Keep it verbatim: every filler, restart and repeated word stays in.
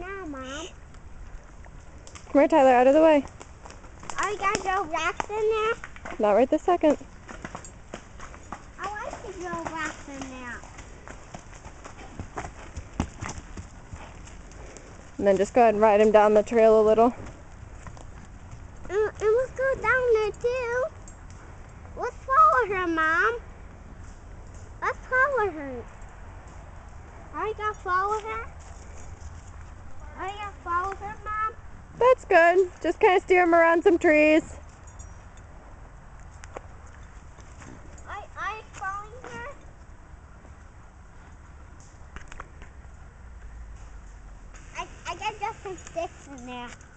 now, Mom. Come here, Tyler, out of the way. Are you gonna throw rocks in there? Not right this second. I like to throw rocks in there. And then just go ahead and ride him down the trail a little. And let's go down there too. Let's follow her, Mom. Let's follow her. Are you gonna follow her? Are you gonna follow her, Mom? That's good. Just kind of steer him around some trees. Are, are you following her? I, I got just some sticks in there.